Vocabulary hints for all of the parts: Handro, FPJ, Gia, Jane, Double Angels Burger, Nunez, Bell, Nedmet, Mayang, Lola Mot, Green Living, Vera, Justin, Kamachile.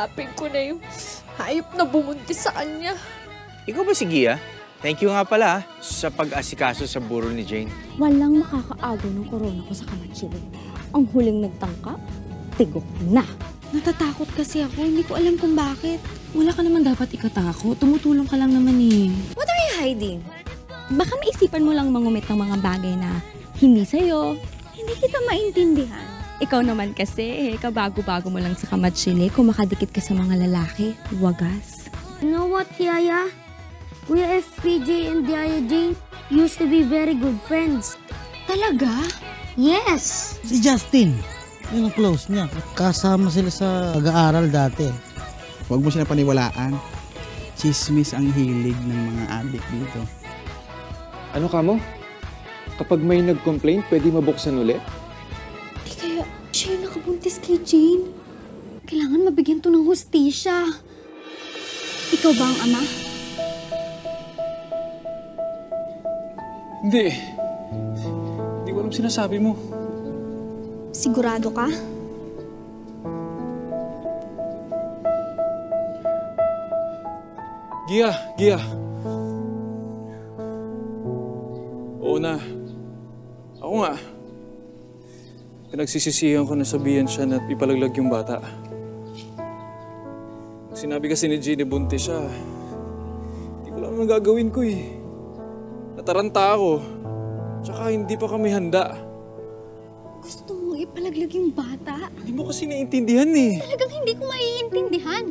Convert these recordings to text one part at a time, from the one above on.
Hanapin ko na yung hayop na bumuntis sa kanya. Ikaw ba si Gia? Thank you nga pala sa pag-asikaso sa buro ni Jane. Walang makakaagaw ng corona ko sa Kamachile. Ang huling nagtangka, tigok na. Natatakot kasi ako. Hindi ko alam kung bakit. Wala ka naman dapat ikatakot. Tumutulong ka lang naman eh. What are you hiding? Baka maisipan mo lang mangumit ng mga bagay na hindi sa'yo. Hindi kita maintindihan. Ikaw naman kasi, kabago-bago mo lang sa Kamachile. Kung makadikit ka sa mga lalaki, wagas. You know what, Yaya? We FPJ and Yaya Jane used to be very good friends. Talaga? Yes! Si Justin, yun ang close niya. Kasama sila sa pag-aaral dati. Huwag mo sila paniwalaan. Chismis ang hilig ng mga adik dito. Ano ka mo? Kapag may nag-complain, pwede mabuksan ulit? Di kaya siya yung nakabuntis kay Jane. Kailangan mabigyan to ng hustisya. Ikaw ba ang ama? Hindi. Hindi ko alam sinasabi mo. Sigurado ka? Gia! Gia! Oo na. Ako nga. Pinagsisisihan ko na sabihan siya na ipalaglag yung bata. Sinabi kasi ni Gina buntis siya. Hindi ko alam ang gagawin ko eh. Nataranta ako. Tsaka hindi pa kami handa. Gusto mo ipalaglag yung bata? Hindi mo kasi naiintindihan eh. Talagang hindi ko maiintindihan.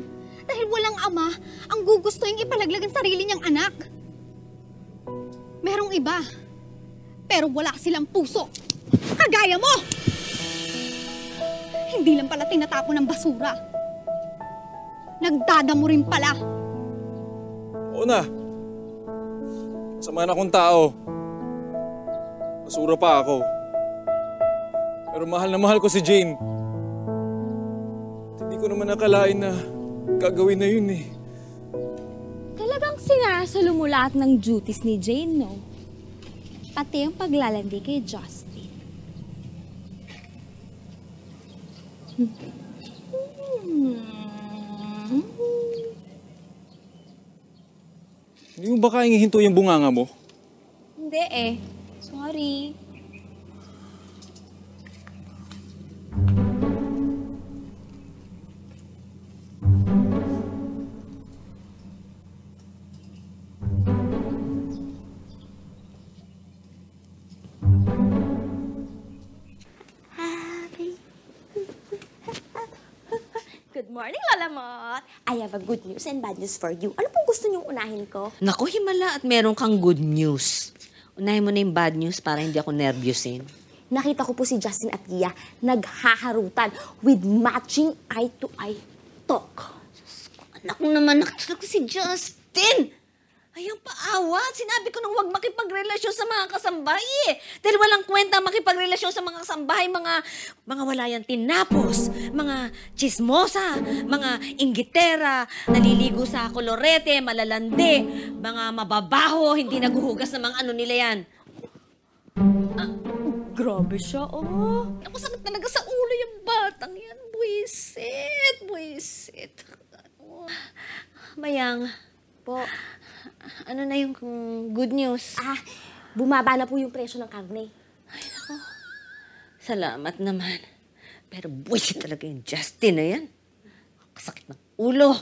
Dahil walang ama, ang gugusto yung ipalaglag ang sarili niyang anak. Merong iba, pero wala silang puso. Kagaya mo! Hindi lang pala tinatapo ng basura. Nagdadamo rin pala. Oo na. Masama na akong tao. Basura pa ako. Pero mahal na mahal ko si Jane. At hindi ko naman nakalain na gagawin na yun eh. Talagang sinasalo lahat ng duties ni Jane, no? Pati ang paglalandi kay Justin. Hindi mo ba kayang hihinto yung bunganga mo? Hindi eh. Sorry. Good morning, Lola Mot! I have a good news and bad news for you. Ano pong gusto niyong unahin ko? Naku, himala at meron kang good news. Unahin mo na yung bad news para hindi ako nervyusin. Nakita ko po si Justin at Gia naghaharutan with matching eye-to-eye talk. Diyos ko, anak mo naman, nakita ko si Justin! Ayang paawat! Sinabi ko nang huwag makipagrelasyon sa mga kasambahay eh. Dahil walang kwenta makipagrelasyon sa mga kasambahay, mga walayang tinapos, mga chismosa, mga inggitera, naliligo sa kolorete, malalande, mga mababaho, hindi naguhugas ng mga ano nila yan. Ah, grabe siya, oh. Naku, sakit talaga sa ulo yung batang yan. Buisit, buisit. Oh. Mayang. Po. Ano na yung good news? Ah, bumaba na po yung presyo ng carne. Ay, naku. Salamat naman. Pero buwisit talaga yung Justin na yan. Kasakit ng ulo.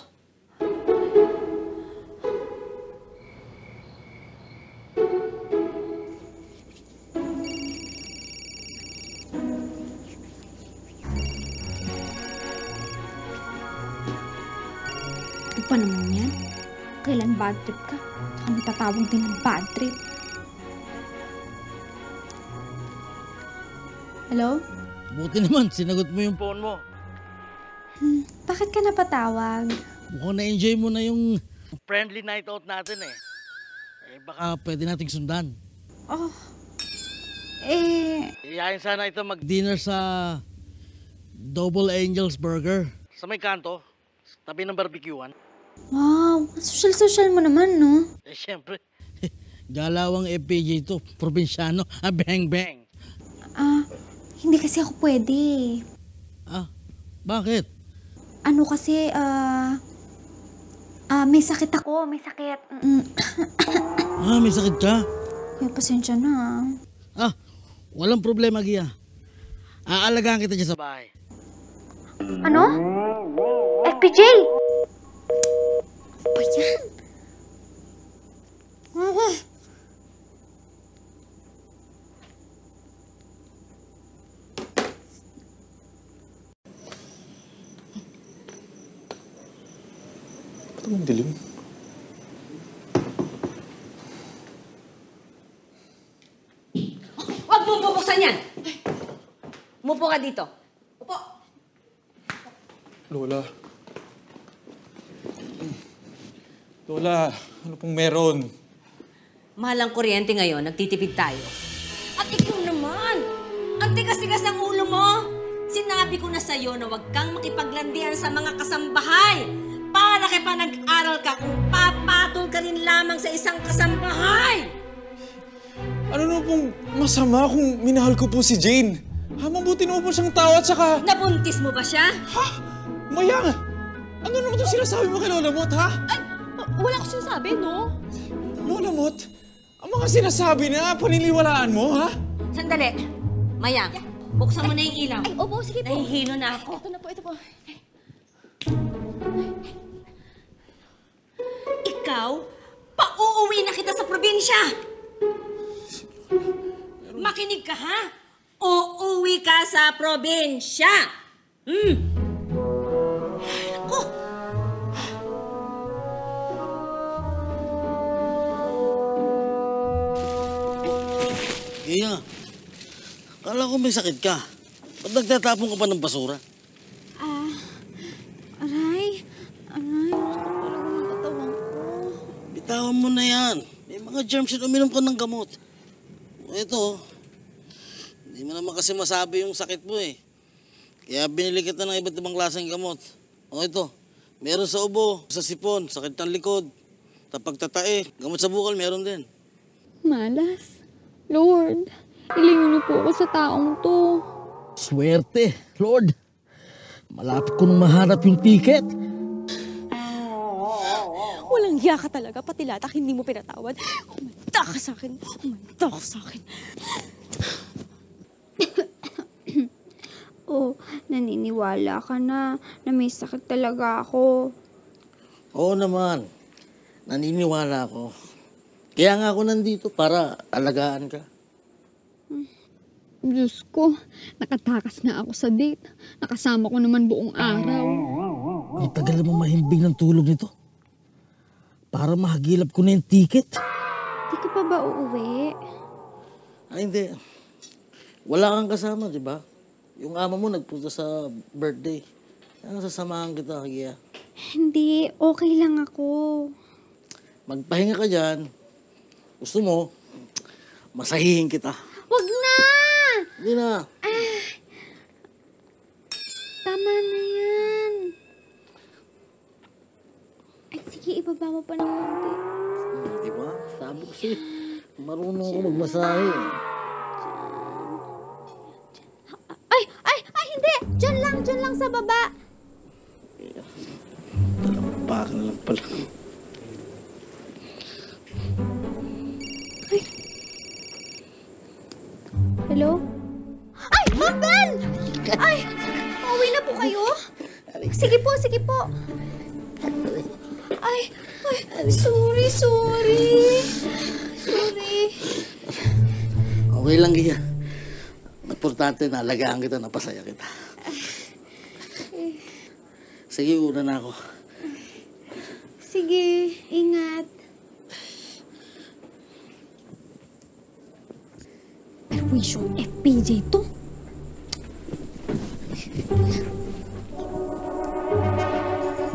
Ito pa naman yan. Kailan bad trip ka? Saka may tatawag din ng bad trip. Hello? Buti naman, sinagot mo yung phone mo. Bakit ka napatawag? Mukhang na-enjoy mo na yung friendly night out natin eh. Eh baka pwede nating sundan. Oh. Eh... Iyayin sana ito mag-dinner sa Double Angels Burger. Sa may kanto, sa tabi ng barbecuean. Wow, social-social mo naman, no? Eh, siyempre. Galawang FPJ to, probinsyano, bang-bang. Hindi kasi ako pwede. Ah, bakit? ano kasi, may sakit ako, may sakit. Ah, may sakit ka? Ay, pasensya na. Ah, walang problema, Gia. Aalagaan kita dyan sa bahay. Ano? FPJ! Ano ba yan? Ang dilim. Huwag mo bubuksan yan! Umupo ka dito. Upo! Lola. Lola, ano pong meron? Mahal ang kuryente ngayon, nagtitipid tayo. At ikaw naman! Ang tigas-tigas ng ulo mo! Sinabi ko na sa'yo na huwag kang makipaglandian sa mga kasambahay! Para kay pa nag-aral ka kung papatol ka rin lamang sa isang kasambahay! Ano na pong masama kung minahal ko po si Jane? Ha, mabuti na po siyang tao at saka... Nabuntis mo ba siya? Ha? Mayang! Ano naman itong sinasabi mo kay Lola Mot, ha? Ay, wala ko sinasabi, no? Lola Mot, ang mga sinasabi na paniniwalaan mo, ha? Sandali. Mayang, buksan mo na yung ilaw. Ay, opo, sige po. Nahihilo na ako. Ito na po, ito po. Ikaw, pauuwi na kita sa probinsya! Makinig ka, ha? Uuwi ka sa probinsya! Ako! Gia, kala ko may sakit ka. Ba't nagtatapon ka pa ng basura? Bitawan mo na yan. May mga germs yun. Uminom ka ng gamot. Ito, hindi mo naman kasi masabi yung sakit mo eh. Kaya binili kita ng iba't ibang klaseng gamot. O ito, meron sa ubo, sa sipon, sakit ng likod, sa pagtatae, gamot sa bukal, meron din. Malas. Lord, ilingin niyo po ako sa taong to. Swerte, Lord. Malapit ko nang mahanap yung tiket. Walang hiya ka talaga, pati latak, hindi mo pinatawad. Humanta ka sa akin, humanta ka sa akin. Oh, naniniwala ka na may sakit talaga ako. Oo naman, naniniwala ako. Kaya nga ako nandito para alagaan ka. Diyos ko, nakatakas na ako sa date. Nakasama ko naman buong araw. Ay, tagal mo mahimbing ng tulog nito. Para mahagilap ko na yung ticket. Hindi ka pa ba uuwi? Ay, hindi. Wala kang kasama, di ba? Yung ama mo nagpunta sa birthday. Kaya sasamahan kita, Gia. Hindi. Okay lang ako. Magpahinga ka dyan. Gusto mo, masahihin kita. Wag na! Hindi na. Ah, tama na yan. Sige, ibaba mo pa ng konti. Diba? Sabi ko siya, marunong ko magmasahe. Ay, hindi! Diyan lang sa baba. Talampakan na lang pala. Ay! Hello? Ay, Bell! Ay, pauwi na po kayo? Sige po, sige po. Ay, sorry. Okay lang, Gia. Importante na alagaan kita, napasaya kita. Sige, una na ako. Sige, ingat. Perwisyon FPJ to.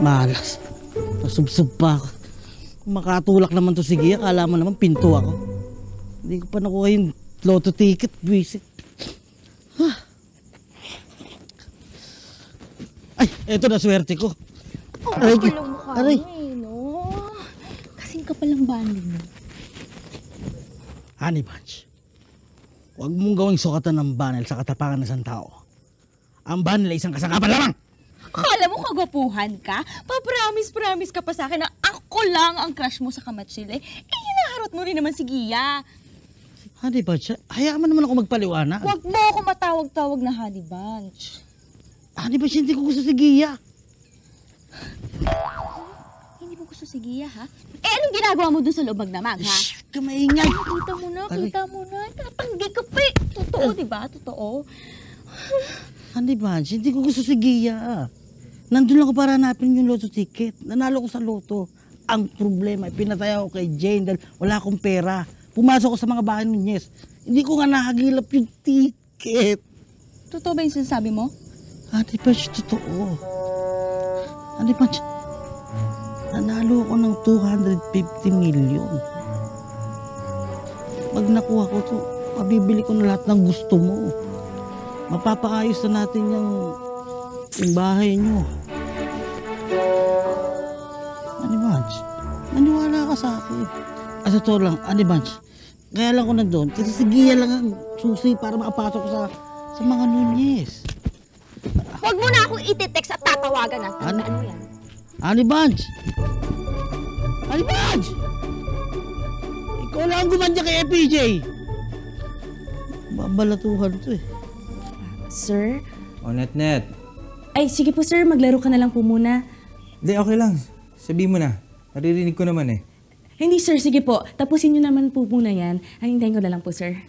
Malas. Nasubsob pa ako. Makatulak naman to si Gia, kala mo naman pinto ako. Hindi ko pa nakuha yung lotto ticket, buwisit. Ay, eto na swerte ko. Oh, aray, kapal ang mukha mo eh, no? Kasing kapal ang bandi mo. Honey Bunch, huwag mong gawing sukatan ng banel sa katapakan ng isang tao. Ang banel ay isang kasangkapan lamang! Kala mo kagwapuhan ka? Papromise ka pa sa akin na ako lang ang crush mo sa Kamachile. Eh, hinaharot mo rin naman si Gia. Honey Bunch, hayaan mo naman ako magpaliwanag. Huwag mo ako matawag-tawag na Honey Bunch. Honey Bunch, hindi ko gusto si Gia. Hindi mo gusto si Gia, ha? Eh, anong ginagawa mo dun sa loob magnamag, ha? Shhh! Kamaingay! Kita mo na. Tatanggi ka pa eh. Totoo, diba? Totoo. Honey Bunch, hindi ko gusto si Gia. Nandun ako para hanapin yung lotto ticket. Nanalo ko sa lotto. Ang problema, pinatay ako kay Jane dahil wala akong pera. Pumasok ko sa mga bahay ng Yes. Hindi ko nga nakagilap yung ticket. Totoo ba yung sinasabi mo? Honey Bunch, totoo. Honey Bunch, nanalo ako ng 250 million. Pag nakuha ko to, mabibili ko na lahat ng gusto mo. Mapapaayos na natin yung bahay nyo. Honey Bunch, maniwala ka sa akin. At totoo lang, Honey Bunch, kaya lang ko nandun, kasi si Gia lang ang susi para makapasok sa mga Nunez. Huwag mo na akong iti-text at tatawagan natin. Ano yan? Honey Bunch! Honey Bunch! Ikaw lang ang gumanda kay FPJ! Babalatuhan to eh. Sir? O, Net. Ay, sige po sir, maglaro ka na lang po muna. Hindi, okay lang. Sabihin mo na. Naririnig ko naman eh. Hindi sir, sige po. Tapusin nyo naman po muna yan. Ay, hintayin ko na lang po sir.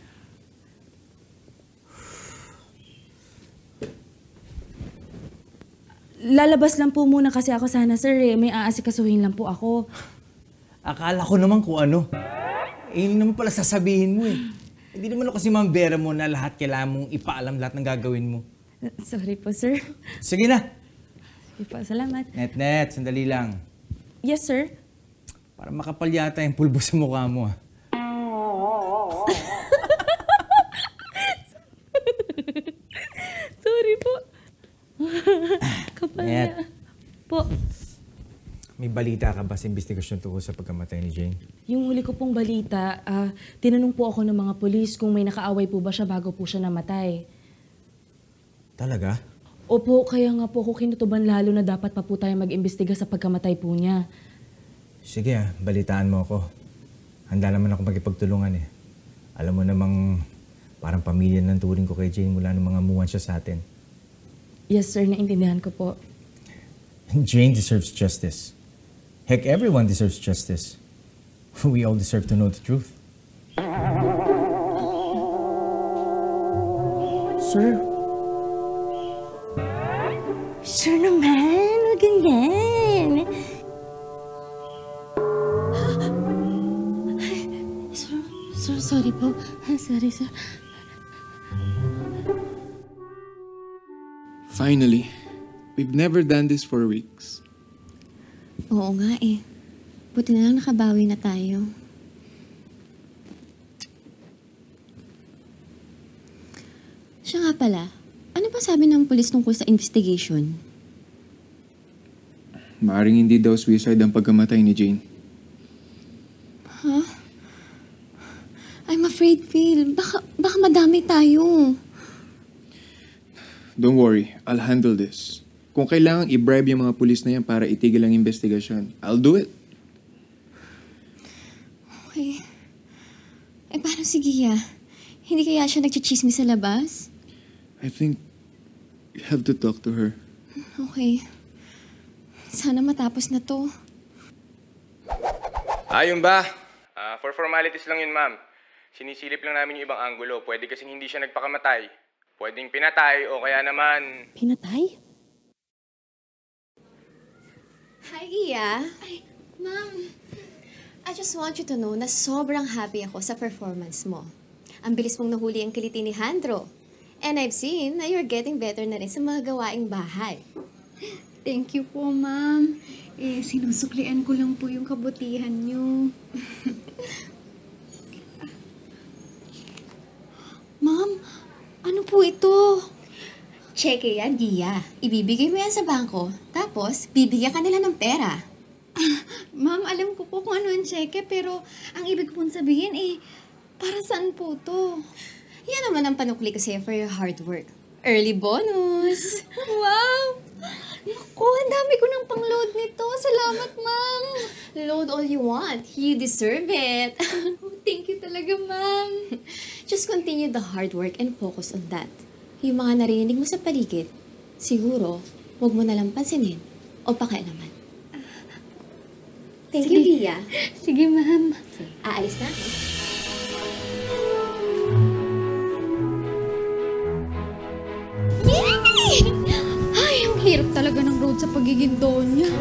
Lalabas lang po muna kasi ako sana, sir, eh. May aasikasuhin lang po ako. Akala ko naman kung ano. Eh, yun naman pala sasabihin mo eh. Hindi naman ako si Ma'am Vera mo na lahat kailangan mong ipaalam lahat ng gagawin mo. Sorry po, sir. Sige na. Sige po, salamat. Net, sandali lang. Yes, sir. Para makapal yata yung pulbo sa mukha mo ah. Sorry po. Kapalya. Po. May balita ka ba sa investigasyon tungkol sa pagkamatay ni Jane? Yung huli ko pong balita, tinanong po ako ng mga polis kung may nakaaway po ba siya bago po siya namatay. Talaga? Opo, kaya nga po ako kinutuban lalo na dapat pa po tayo mag-imbestiga sa pagkamatay po niya. Sige ah, balitaan mo ako. Handa naman ako magipagtulungan eh. Alam mo namang parang pamilya ng turing ko kay Jane mula nung mga muwan siya sa atin. Yes, sir. Naintindihan ko po. Jane deserves justice. Heck, everyone deserves justice. We all deserve to know the truth. Sir? Sir naman, huwag ganyan. Sir, sorry po. Sorry, sir. Finally, we've never done this for weeks. Oo nga eh. Buti na lang nakabawi na tayo. Siya nga pala, ano ba sabi ng pulis tungkol sa investigation? Maaring hindi daw suicide ang pagkamatay ni Jane. Huh? I'm afraid, Phil. Baka madami tayo. Don't worry, I'll handle this. Kung kailangan i-bribe yung mga pulis na yan para itigil ang investigasyon, I'll do it. Okay. Eh, paano si Gia? Hindi kaya siya nagchichismi sa labas? I think you have to talk to her. Okay. Sana matapos na to. Ayun ba? For formalities lang yun, ma'am. Sinisilip lang namin yung ibang anggulo. Pwede kasing hindi siya nagpakamatay. Pwedeng pinatay o kaya naman... Pinatay? Hi, Gia. Ay, ma'am. I just want you to know na sobrang happy ako sa performance mo. Ang bilis mong nahuli ang kiliti ni Handro. And I've seen na you're getting better na rin sa mga gawaing bahay. Thank you po, ma'am. Eh, sinusuklian ko lang po yung kabutihan niyo. Ma'am... Ano po ito? Cheque yan, Gia. Ibibigay mo yan sa bangko, tapos bibigyan ka nila ng pera. Ma'am, alam ko po kung ano ang cheque, pero ang ibig pong sabihin eh, para saan po to? Yan naman ang panukli ko sa'yo for your hard work. Early bonus! Wow! Naku, ang dami ko ng pang-load nito. Salamat, ma'am. Load all you want. You deserve it. Thank you talaga, ma'am. Just continue the hard work and focus on that. Yung mga narinig mo sa paligid, siguro, huwag mo nalang pansinin o pakialaman. Thank you, Gia. Sige, ma'am. Aalis na ako. Ay, ang hirap talaga ng road sa pagiging donya.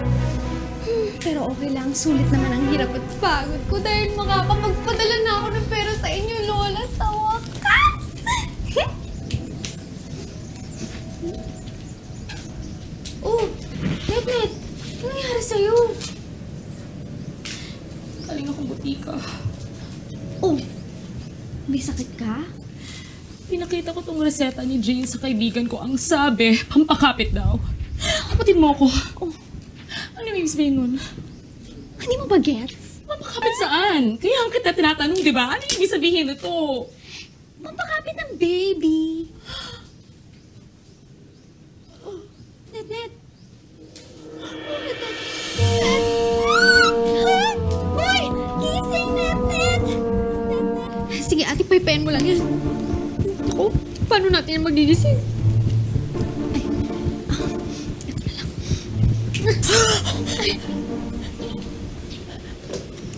Pero okay lang, sulit naman ang hirap at pagod ko dahil makakapagpadala na ako ng pera sa inyo, Lola, sa wakas! Oh, Nedmet! Ano nangyari sa'yo? Kaling akong butika. Oh, may sakit ka? Pinakita ko tong reseta ni Jane sa kaibigan ko. Ang sabi, pampakapit daw. Kapatin mo ko. Oh. Ano yung sabihin nun? Hindi mo ba gets? Pampakapit saan? Kaya ang kita tinatanong, di ba? Ano yung sabihin ito? Pampakapit ng baby. Oh, Nedmet. Sige, ate, paypayan mo lang yan. Ako, paano natin yan magdigising? Ay, ito na lang.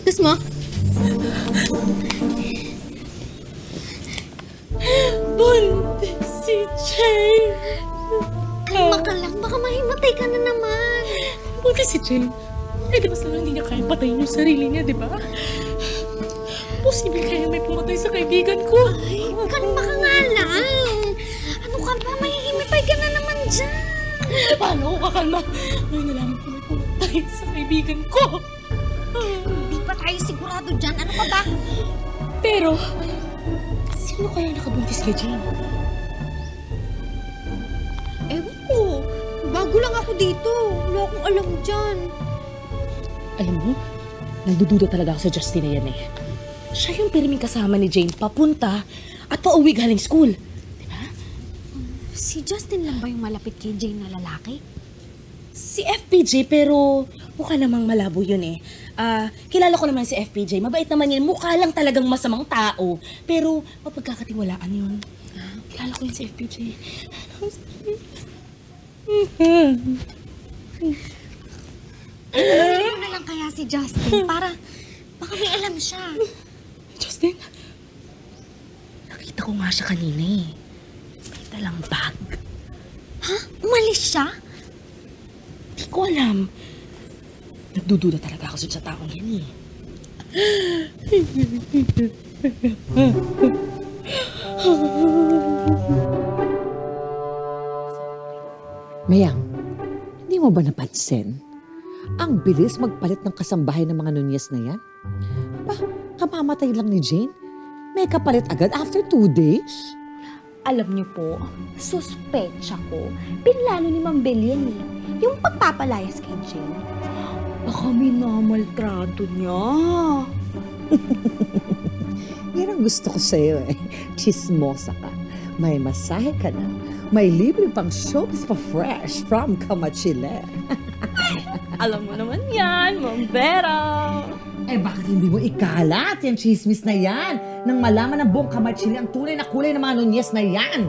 Tapos mo? Buntis si Jane. Kalma ka lang, baka mahimatay ka na naman. Buntis si Jane? Eh, di ba sila hindi niya kaya patayin yung sarili niya, di ba? Posible kaya may pumatay sa kaibigan ko. Ay, kalma ka nga lang. Ano ka ba? May himipay ka na naman dyan. Paano ko kakalma? Ay, nalaman ko may pumatay sa kaibigan ko. Hindi pa tayo sigurado dyan. Ano ka ba? Pero, sino kaya nakabuntis kay Jane? Ewan ko. Bago lang ako dito. Wala akong alam dyan. Alam mo, nagdududa talaga ako sa Justin na yan eh. Siya yung pirming kasama ni Jane papunta at pauwi galing school. Diba? Si Justin lang ba yung malapit kay Jane na lalaki? Si FPJ, pero mukha namang malabo yun eh. Kilala ko naman si FPJ. Mabait naman yun. Mukha lang talagang masamang tao. Pero mapagkakatiwalaan yun. Kilala ko yun si FPJ. Alam mo na lang kaya si Justin para baka may alam siya. Justin, nakita ko nga siya kanina eh. May dalang bag. Ha? Umalis siya? Di ko alam. Nagdududa talaga ako sa taong yan eh. Mayang, hindi mo ba napansin? Ang bilis magpalit ng kasambahay ng mga nunyas na yan. Ba? Kamamatay lang ni Jane? May kapalit agad after 2 days? Alam niyo po, suspecha ko, pinlano ni Ma'am Bell yan eh. Yung pagpapalayas kay Jane. Baka minamaltrato niya. Yan ang gusto ko sa'yo eh. Chismosa ka. May masahe ka na. May libre pang showbiz pa fresh from Kamachile. Alam mo naman yan, Ma'am Vera. Eh, bakit hindi mo ikalat yung chismis na yan nang malaman ng buong Kamachile ang tunay na kulay ng mga nunyes na yan?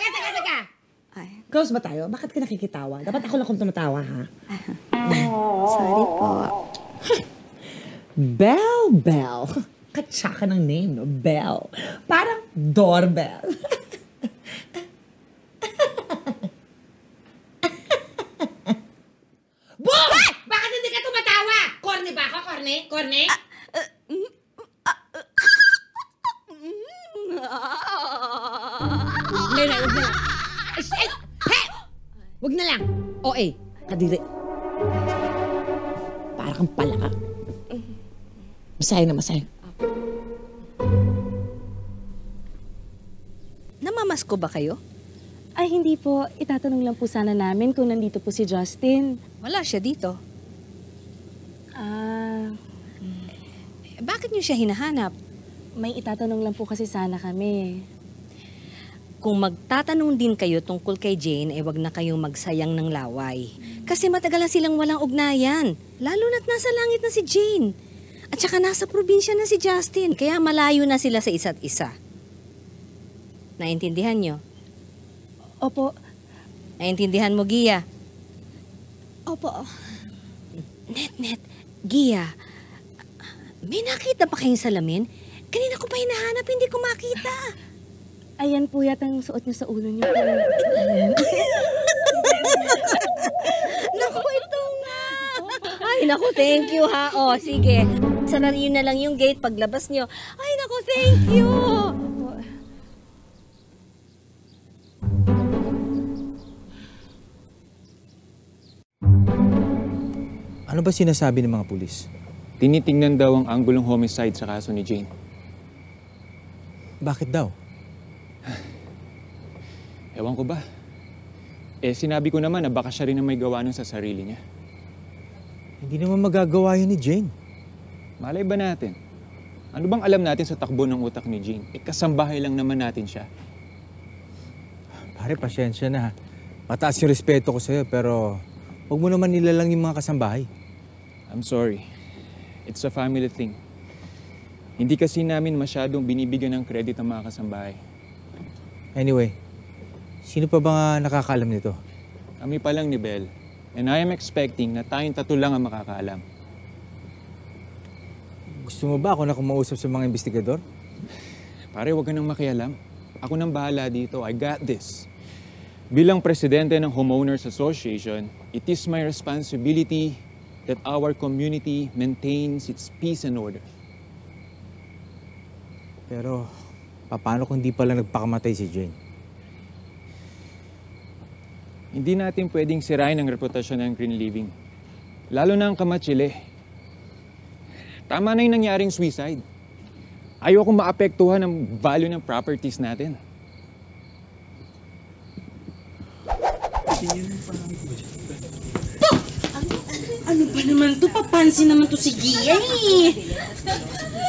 Teka! Ay, close ba tayo? Bakit ka nakikitawa? Dapat ako lang kung tumatawa, ha? Sorry po. Bell, Bell. Katsaka ng name, no? Bell. Parang doorbell. Boom! What? Bakit hindi ka tumatawa? Corny ba ako? Corny? Corny? Lena, wag na lang. Hey! Wag na lang. OA. Kadiri. Parang palaka. Masaya na masaya. Namasko ba kayo? Ay, hindi po. Itatanong lang po sana namin kung nandito po si Justin. Wala siya dito. Bakit niyo siya hinahanap? May itatanong lang po kasi sana kami. Kung magtatanong din kayo tungkol kay Jane, eh wag na kayong magsayang ng laway. Kasi matagal na silang walang ugnayan. Lalo na't nasa langit na si Jane. At saka nasa probinsya na si Justin. Kaya malayo na sila sa isa't isa. Naintindihan nyo? Opo. Naintindihan mo, Gia? Opo. Net, Gia, may nakita pa kayong salamin? Kanina ko pa hinahanap, hindi ko makita. Ayan po yata ang suot niyo sa ulo niyo. Naku, ito nga! Ay, naku, thank you ha. O, sige. Sarado na lang yung gate paglabas niyo. Ay, naku, thank you! Ano ba sinasabi ng mga pulis? Tinitingnan daw ang anggulong homicide sa kaso ni Jane. Bakit daw? Ewan ko ba. Eh, sinabi ko naman na baka siya rin ang may gawa nun sa sarili niya. Hindi naman magagawa yun ni Jane. Malay ba natin? Ano bang alam natin sa takbo ng utak ni Jane? Eh, kasambahay lang naman natin siya. Pare, pasensya na ha. Mataas yung respeto ko sa'yo, pero huwag mo naman nilalang yung mga kasambahay. I'm sorry. It's a family thing. Hindi kasi namin masyadong binibigyan ng credit ang mga kasambahay. Anyway, sino pa ba nakakaalam nito? Kami pa lang ni Bell. And I am expecting na tayong tatlo lang ang makakaalam. Gusto mo ba ako na kumausap sa mga investigador? Pare, huwag ka nang makialam. Ako nang bahala dito. I got this. Bilang presidente ng Homeowners Association, it is my responsibility that our community maintains its peace and order. Pero paano kung hindi pala nagpakamatay si Jane? Hindi natin pwedeng sirain ang reputasyon ng Green Living. Lalo na ang Kamachile. Tama na yung nangyaring suicide. Ayokong maapektuhan ang value ng properties natin. Ano ba naman to? Papansin naman to si Gia eh.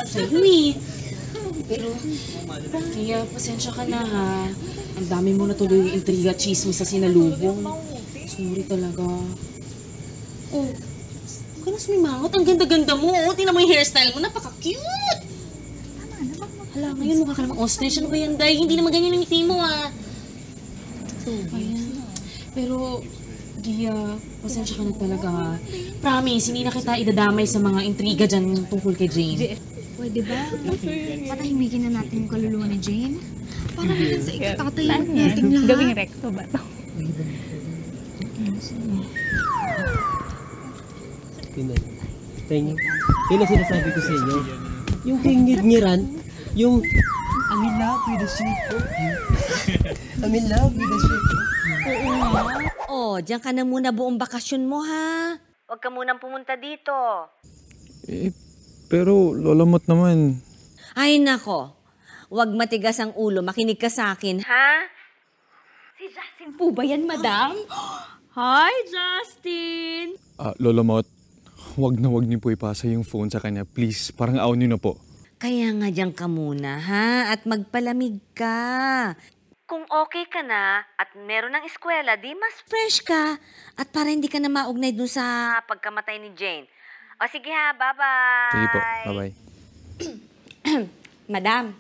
Sa'yo eh. Pero, kaya pasensya ka na ha. Ang dami mo na tuloy yung intriga, chismis sa sinalubong. Sorry talaga. Oh, huwag ka na sumimangot. Ang ganda-ganda mo. Oh, tingnan mo yung hairstyle mo. Napaka-cute! Hala, ngayon mukha ka namang ostrich. Ano ba yan, Day? Hindi naman ganyan ang ngiti mo ah. Ayan. Pero, Gia, pasensya ka na talaga ha. Promise, hindi na kita idadamay sa mga intriga dyan tungkol kay Jane. Pwede ba? Patahimikin na natin yung kaluluwa ni Jane. Parang yun sa ikatatayin natin lahat. Gawing rekto ba ito? Yun ang sinasabi ko sa inyo. Yung kingiran, yung I'm in love with the shape of you. I'm in love with the shape of you. Oo nga. Oh, diyan ka na muna buong bakasyon mo ha. Huwag ka munang pumunta dito. Eh, pero Lola Mot naman. Ay nako, huwag matigas ang ulo. Makinig ka sa akin, ha? Si Justin po ba yan, madam? Hi, Justin! Lola Mot, huwag niyo po ipasa yung phone sa kanya. Please, parang aon niyo na po. Kaya nga dyan ka muna, ha? At magpalamig ka. Kung okay ka na at meron ng eskwela, di mas fresh ka. At para hindi ka na maugnay dun sa pagkamatay ni Jane. O sige ha, bye-bye. Sige po, bye-bye. Madam,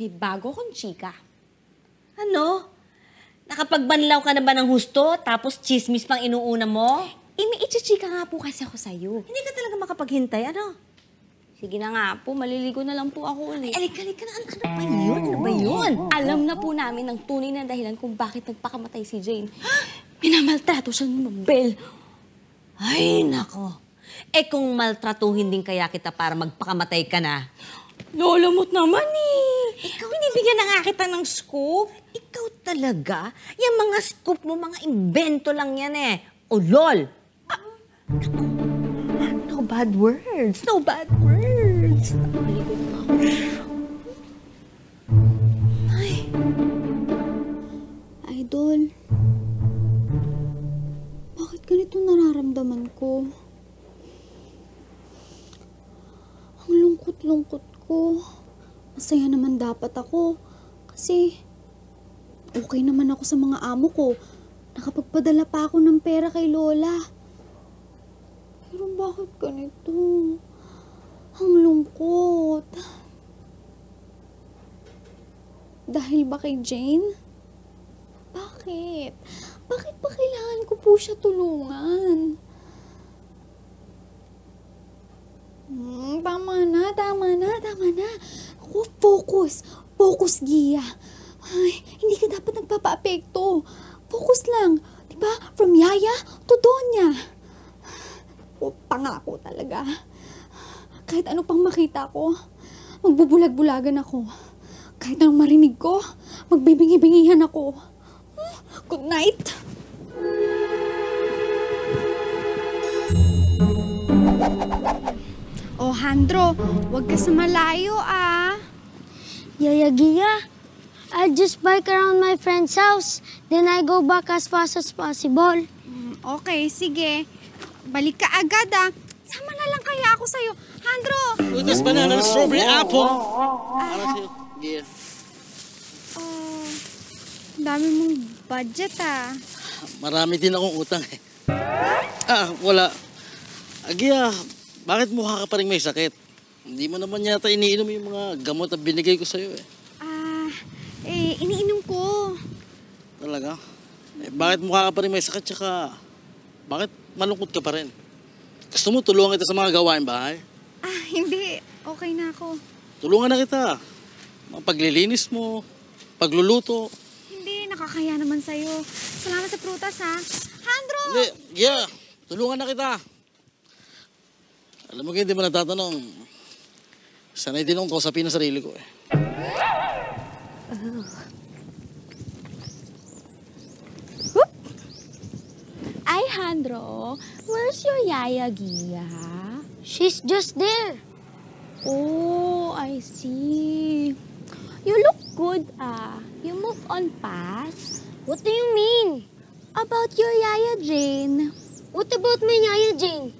may bago kong chika. Ano? Nakapagbanlaw ka na ba ng husto tapos chismis pang inuuna mo? Eh, may ichichika nga po kasi ako sa'yo. Hindi ka talaga makapaghintay, ano? Sige na nga po, maliligo na lang po ako ulit. Alik ka na, ano ba yun? Alam na po namin ang tunay na dahilan kung bakit nagpakamatay si Jane. Minamaltrato siya ni Mabel. Ay, nako. Eh kung maltratuhin din kaya kita para magpakamatay ka na. Lola Mot naman eh. Ikaw, binibigyan na nga kita ng scoop. Ikaw talaga? Yung mga scoop mo, mga invento lang yan eh. O lol. No bad words. No bad words. Ay. Idol. Bakit ganito nararamdaman ko? naman dapat ako. Kasi okay naman ako sa mga amo ko. Nakapagpadala pa ako ng pera kay Lola. Pero bakit ganito? Ang lungkot. Dahil ba kay Jane? Bakit? Bakit ba kailangan ko po siya tulungan? Tama na. Ako, focus. Focus, Gia. Ay, hindi ka dapat nagpapa-apekto. Focus lang. Diba? From Yaya to Donya. O, pangako talaga. Kahit ano pang makita ko, magbubulag-bulagan ako. Kahit anong marinig ko, magbibingi-bingihan ako. Good night! Oh, Handro, huwag ka sa malayo, ah. Yaya Gia, I just bike around my friend's house. Then I go back as fast as possible. Okay, sige. Balik ka agad, ah. Sama na lang kaya ako sa'yo. Handro! Utas, banana, strawberry, apple. Yeah. Oh, dami mong budget ah. Marami din akong utang eh. Ah, wala. Gia, bakit mukha ka pa rin may sakit? Hindi mo naman yata iniinom yung mga gamot na binigay ko sa'yo eh. Ah, eh, iniinom ko. Talaga? Eh, bakit mukha ka pa rin may sakit tsaka bakit malungkot ka pa rin? Gusto mo tulungan kita sa mga gawain bahay? Ah, hindi. Okay na ako. Tulungan na kita. Paglilinis mo, pagluluto. Hindi, nakakaya naman sa'yo. Salamat sa prutas, ha? Handro! Hindi, yeah, tulungan na kita. Alam mo kayo, hindi mo natatanong. Sanay din akong kausapin ang sarili ko, eh. Whoop! Ay, Handro, where's your Yaya Gia? She's just there. Oh, I see. You look good, ah. You move on fast. What do you mean? About your Yaya Jane. What about my Yaya Jane?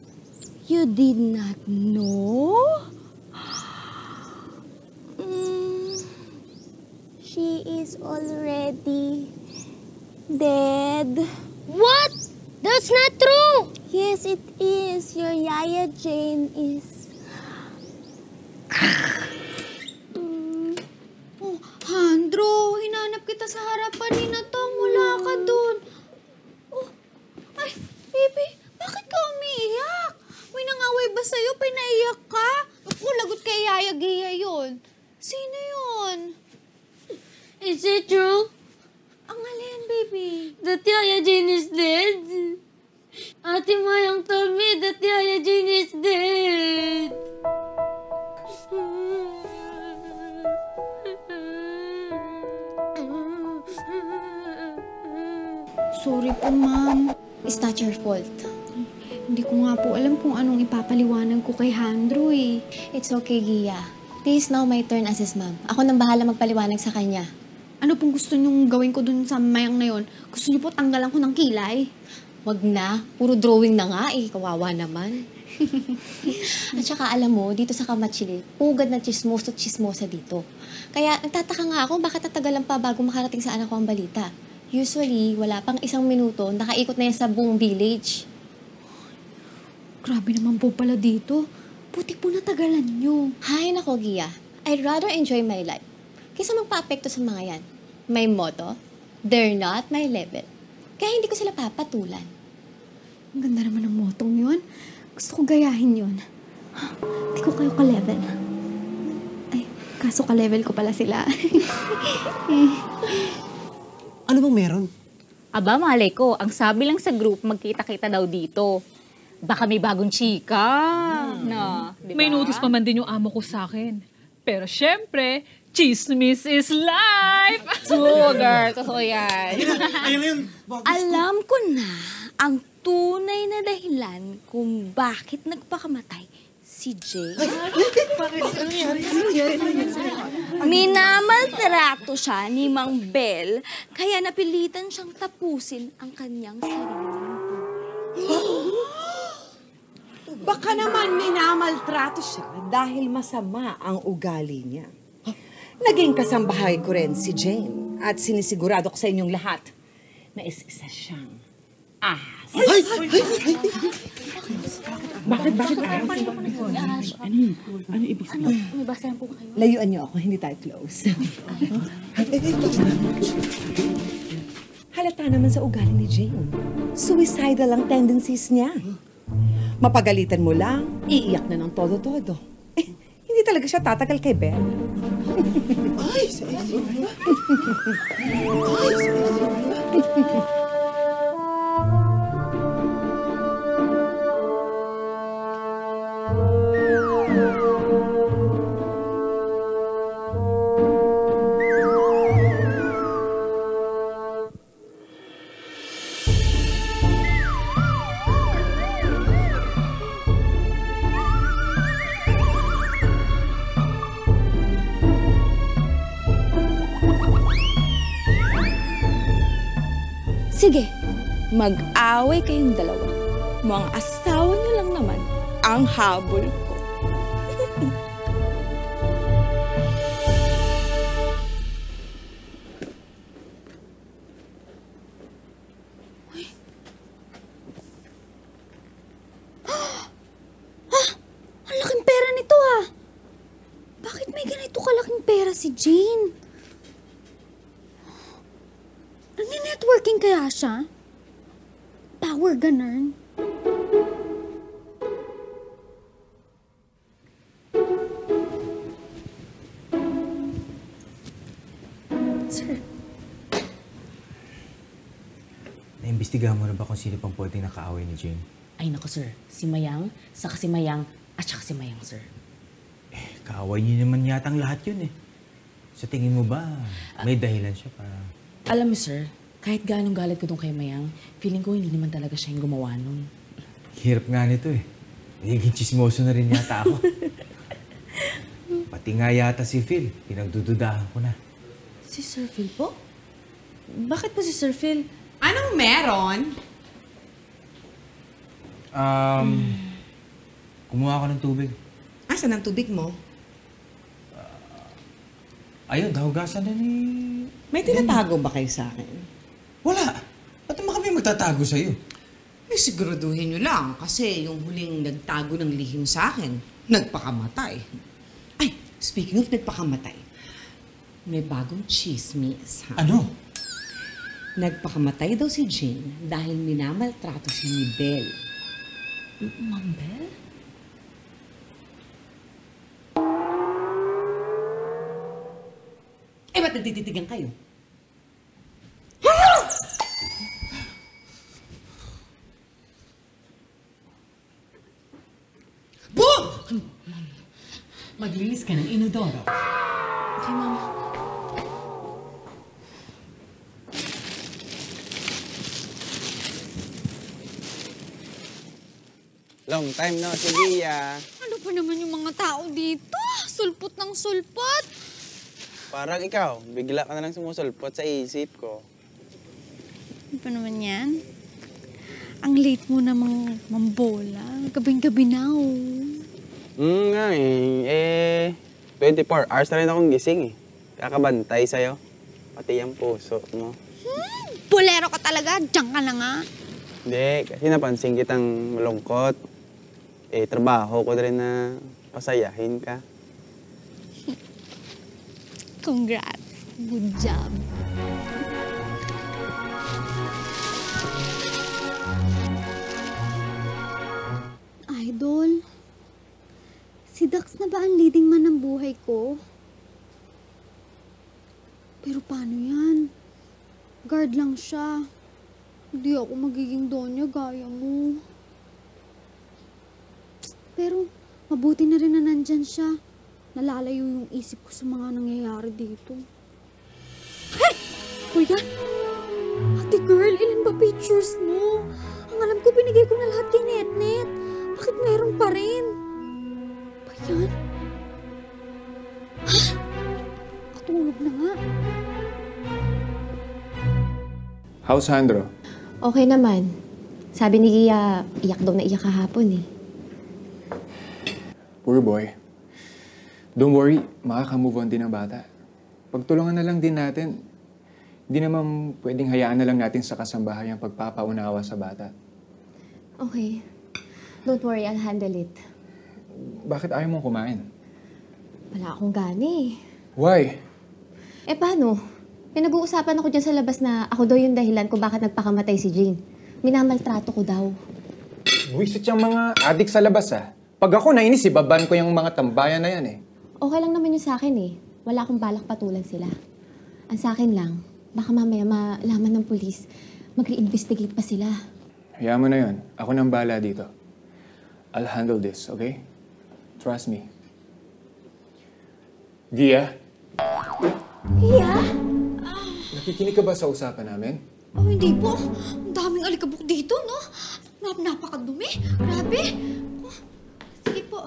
You did not know? She is already dead. What? That's not true! Yes, it is. Your Yaya Jane is... Oh, Handro, hinanap kita sa harapan ni Natong. Wala ka doon. Oh, ay, baby, bakit ka umiiyak? May nangaway ba sa'yo? Pinaiyak ka? Ako, lagot kay Yaya Gia yun. Sino yun? Is it true? Ang alin, baby. That Yaya Jane is dead? Ate Mayang told me that Yaya Jane is dead. Sorry po, ma'am. It's not your fault. Hindi ko nga po alam kung anong ipapaliwanag ko kay Handro eh. It's okay, Gia. This is now my turn as his ma'am. Ako nang bahala magpaliwanag sa kanya. Ano pong gusto niyong gawin ko dun sa Mayang na yun? Gusto niyo po tanggalan ko ng kilay? Wag na. Puro drawing na nga eh. Kawawa naman. At saka alam mo, dito sa Kamachile, pugad na chismoso at chismosa dito. Kaya nagtataka nga ako bakit tatagalan pa bago makarating sa anak ko ang balita. Usually, wala pang isang minuto, nakaikot na yan sa buong village. Grabe naman po pala dito. Puti po natagalan nyo. Hay nako, Gia. I'd rather enjoy my life kaysa magpa-apekto sa mga yan. My motto, they're not my level. Kaya hindi ko sila papatulan. Ang ganda naman ng motong yun. Gusto ko gayahin yun. Hindi ko kayo ka-level. Ay, kaso ka-level ko pala sila. Ano bang meron? Aba, malay ko. Ang sabi lang sa group, magkita-kita daw dito. Baka may bagong chika. Na, diba? May notice pa man din yung amo ko sa akin. Pero syempre, chismis is life! So, girl, totoo yan. Ayun, alam ko na ang tunay na dahilan kung bakit nagpakamatay si Jane. Bakit? Ano yan? Minamaltrato siya ni Mang Bell, kaya napilitan siyang tapusin ang kanyang sarili. Baka naman minamaltrato siya dahil masama ang ugali niya. Naging kasambahay ko rin si Jane at sinisigurado ko sa inyong lahat na isa siyang ahas. Bakit? Ano ibig sabihin? Layuan niyo ako, hindi tayo close. Halata naman sa ugali ni Jane. Suicidal ang tendencies niya. Mapagalitan mo lang, iiyak na ng todo-todo. Eh, hindi talaga siya tatagal kay Bell. Sige, mag-away kayong dalawa. Mukhang asawa niyo lang naman ang habol ko. Ang laking pera nito ah! Bakit may ganito kalaking pera si Jane? Nag-networking kaya siya? Power ganun? Sir? Naimbestigahan mo na ba kung sino pang pwedeng nakaaway ni Jane? Ay naku sir, si Mayang, saka si Mayang, at saka si Mayang sir. Eh, kaaway niyo naman yatang lahat yun eh. Sa tingin mo ba, may dahilan siya para... Alam mo sir, kahit gaano galit ko doon kay Mayang, feeling ko hindi naman talaga siya yung gumawa nun. Hirap nga nito eh. Nagiging chismoso na rin yata ako. Pati nga yata si Phil, pinagdududahan ko na. Si Sir Phil po? Bakit po si Sir Phil? Anong meron? Kumuha ako ng tubig. Asan ang tubig mo? Ayun, dahugasan na ni... May tinatago ba kayo sa akin? Wala. Ba't naman kami magtatago sa'yo? May siguraduhin nyo lang kasi yung huling nagtago ng lihim sa akin, nagpakamatay. Ay, speaking of nagpakamatay, may bagong chismis, ha? Ano? Nagpakamatay daw si Jane dahil minamaltrato siya ni Bell. Ma'am Bell? Eh, ba't nagtititigan kayo? Maglinis ka ng inodoro. Okay, Mama. Long time no, si Gia. Ano pa naman yung mga tao dito? Sulpot ng sulpot. Parang ikaw, bigla ka na lang sumusulpot sa isip ko. Ano pa naman yan? Ang late mo namang mambola. Gabing-gabi na, oh. Nga eh, 24 hours na rin akong gising eh. Kakabantay sa'yo, pati yung puso mo. Pulero ka talaga, diyan ka na nga. Hindi, kasi napansin kitang malungkot. Eh, trabaho ko rin na pasayahin ka. Congrats, good job. Idol. Si Dax na ba ang leading man ng buhay ko? Pero paano yan? Guard lang siya. Hindi ako magiging donya gaya mo. Pero mabuti na rin na nandyan siya. Nalalayo yung isip ko sa mga nangyayari dito. Hey! Kuya! Ate girl, ilan ba pictures mo? Ang alam ko, binigay ko na lahat kay Nedmet. Bakit meron pa rin? Yan? Ha? Katulog na nga. How's Handro? Okay naman. Sabi ni Gia, iyak daw na iyak kahapon eh. Poor boy. Don't worry, makaka-move on din ang bata. pagtulungan na lang din natin. Hindi naman pwedeng hayaan na lang natin sa kasambahay ang pagpapaunawa sa bata. Okay. Don't worry, I'll handle it. Bakit ayaw mong kumain? Wala akong gani. Why? Eh, paano? Pinag-uusapan ako dyan sa labas na ako daw yung dahilan kung bakit nagpakamatay si Jane. Minamaltrato ko daw. Wisit yung mga adik sa labas, ah. Pag ako nainis, ibaban ko yung mga tambayan na yan, eh. Okay lang naman yun sa akin, eh. Wala akong balak patulan sila. Ang sa akin lang, baka mamaya malaman ng pulis, mag-re-investigate pa sila. Hayaan mo na yun. Ako nang bahala dito. I'll handle this, okay? Trust me. Gia? Gia? Nakikinig ka ba sa usapan namin? Oh, hindi po. Ang daming alikabok dito, no? Napakadumi. Grabe. Oh, sige po.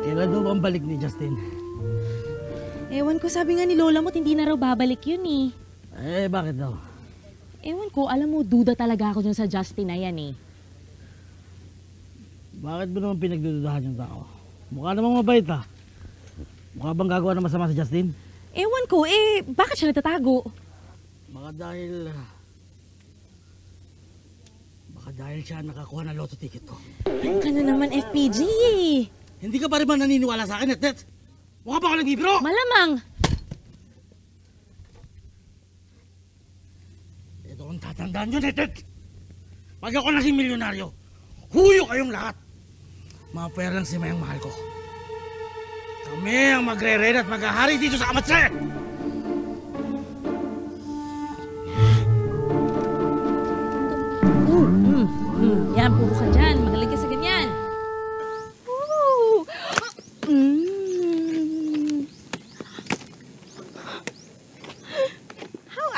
Kailan daw ang balik ni Justin? Ewan ko, sabi nga ni Lola Mot, hindi na raw babalik yun eh. Eh, bakit daw? Ewan ko, alam mo, duda talaga ako dun sa Justin na yan eh. Bakit ba naman pinagdududahan yung tao? Mukha namang mabait ah. Mukha bang gagawa na masama sa Justin? Ewan ko, eh, bakit siya natatago? Baka dahil siya nakakuha ng lotto ticket ko. Ano na naman, FPJ eh. Hindi ka pa rin ba naniniwala sa akin, Tet? Mukha ba ka nagbibiro? Malamang! Ito kung tatandaan nyo, Netet! Pag ako naging milyonaryo, huyo kayong lahat! Mga pera lang si Mayang mahal ko. Kami ang magre-red at maghahari dito sa Kamachile! Yan, puro ka dyan. Magaling ka sa ganyan.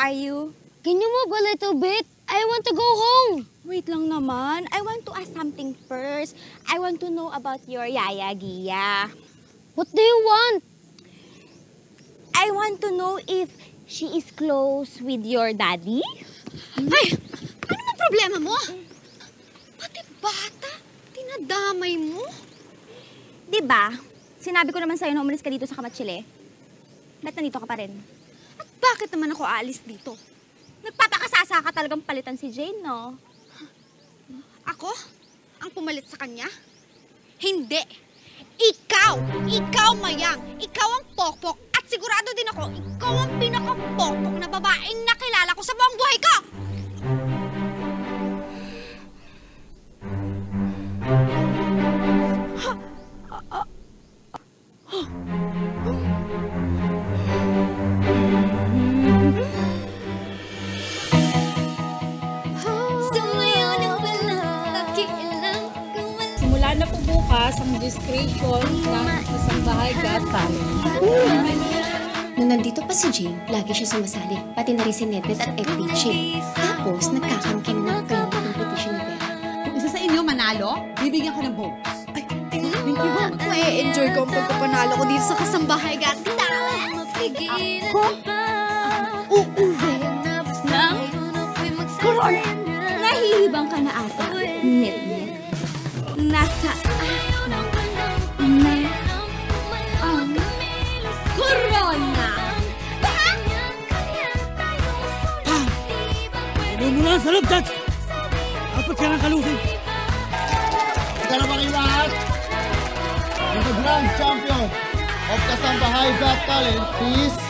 Are you? Can you move a little bit? I want to go home. Wait lang naman. I want to ask something first. I want to know about your Yaya Gia. What do you want? I want to know if she is close with your daddy. Ay! Ano mo problema mo? Pati bata, tinadamay mo. Diba? Sinabi ko naman sa'yo na umalis ka dito sa Kamachile. Ba't nandito ka pa rin? Bakit naman ako aalis dito? Nagpapakasasa ka talagang palitan si Jane, no? Ako? Ang pumalit sa kanya? Hindi! Ikaw! Ikaw, Mayang! Ikaw ang pokpok! At sigurado din ako, ikaw ang pinakapokpok na babaeng nakilala ko sa buong buhay ko! Ang discretion ng isang bahay gata. Nung nandito pa si Jane, lagi siya sumasali. Pati na rin si Nedmet at FPJ. Tapos, nagkakangkin na kayo ng competition na Bell. Kung isa sa inyo manalo, bibigyan ko ng votes. Ay, thank you. Enjoy ko ang pagpapanalo ko dito sa kasambahay gata. Ako? Uuwi ng kuror. Nahihibang ka na ata, Nedmet. Nasa ng may ang korona. Pang! Lumula sa loob, Dad! Dapat ka ng kalusin! Ika na bang ilahat? The Grand Champion of Kasambahay Got Talent is...